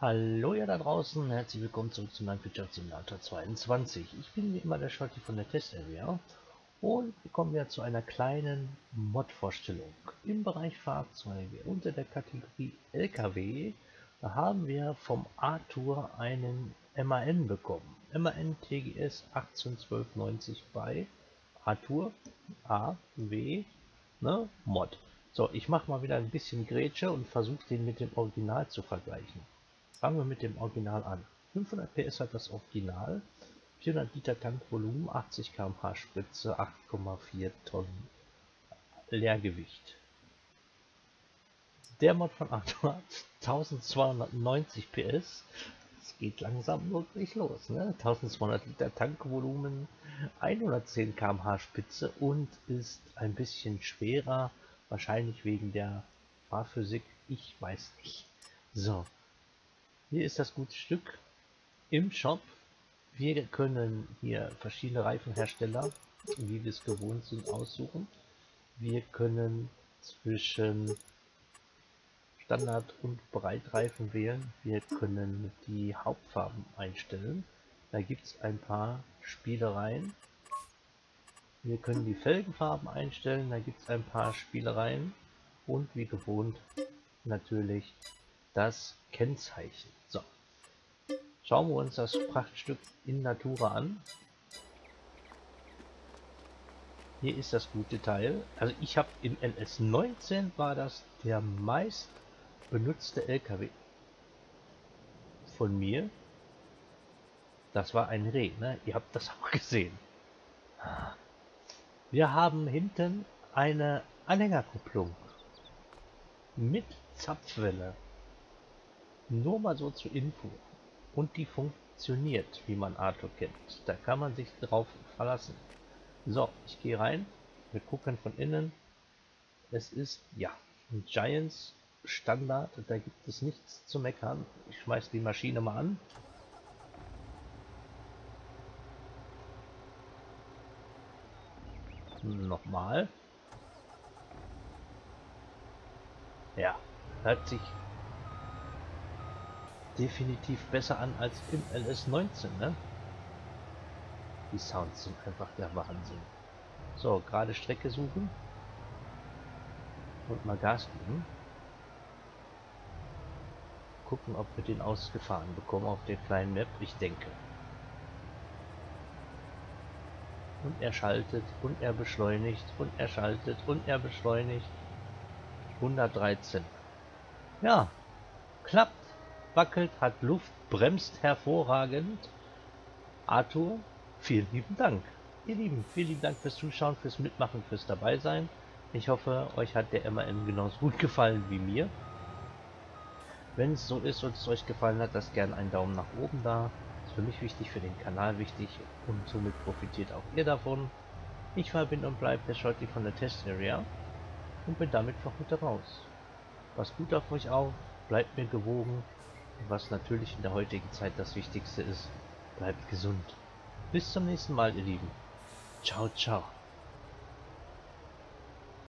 Hallo ihr da draußen, herzlich willkommen zurück zum Landwirtschafts-Simulator 22. Ich bin wie immer der Scholti von der Test-Area und wir kommen ja zu einer kleinen Mod-Vorstellung. Im Bereich Fahrzeuge unter der Kategorie LKW haben wir vom Arthur einen MAN bekommen. MAN TGS 181290 bei Arthur AW ne, Mod. So, ich mache mal wieder ein bisschen Grätsche und versuche den mit dem Original zu vergleichen. Fangen wir mit dem Original an. 500 PS hat das Original, 400 Liter Tankvolumen, 80 km/h Spritze, 8,4 Tonnen Leergewicht. Der Mod von Arthur 1290 PS, es geht langsam wirklich los, ne? 1200 Liter Tankvolumen, 110 km/h Spitze und ist ein bisschen schwerer, wahrscheinlich wegen der Fahrphysik, ich weiß nicht. So. Hier ist das gute Stück im Shop. Wir können hier verschiedene Reifenhersteller, wie wir es gewohnt sind, aussuchen. Wir können zwischen Standard- und Breitreifen wählen. Wir können die Hauptfarben einstellen. Da gibt es ein paar Spielereien. Wir können die Felgenfarben einstellen. Da gibt es ein paar Spielereien. Und wie gewohnt natürlich das Kennzeichen. So, schauen wir uns das Prachtstück in Natura an. Hier ist das gute Teil. Also ich habe im FS19 war das der meist benutzte LKW von mir. Das war ein Reh, ne? Ihr habt das auch gesehen. Wir haben hinten eine Anhängerkupplung mit Zapfwelle. Nur mal so zur Info. Und die funktioniert, wie man Arthur kennt. Da kann man sich drauf verlassen. So, ich gehe rein. Wir gucken von innen. Es ist, ja, ein Giants Standard. Da gibt es nichts zu meckern. Ich schmeiß die Maschine mal an. Nochmal. Ja, hört sich definitiv besser an als im LS19, ne? Die Sounds sind einfach der Wahnsinn. So, gerade Strecke suchen und mal Gas geben. Gucken, ob wir den ausgefahren bekommen auf der kleinen Map, ich denke. Und er schaltet und er beschleunigt und er schaltet und er beschleunigt. 113. Ja, klappt. Wackelt, hat Luft, bremst hervorragend. Arthur, vielen lieben Dank. Ihr Lieben, vielen lieben Dank fürs Zuschauen, fürs Mitmachen, fürs Dabeisein. Ich hoffe, euch hat der MAN genauso gut gefallen wie mir. Wenn es so ist und es euch gefallen hat, lasst gerne einen Daumen nach oben da. Ist für mich wichtig, für den Kanal wichtig und somit profitiert auch ihr davon. Ich bin und bleibe der Scholti von der Test Area und bin damit für heute raus. Passt gut auf euch auf, bleibt mir gewogen. Was natürlich in der heutigen Zeit das Wichtigste ist, bleibt gesund. Bis zum nächsten Mal, ihr Lieben. Ciao, ciao.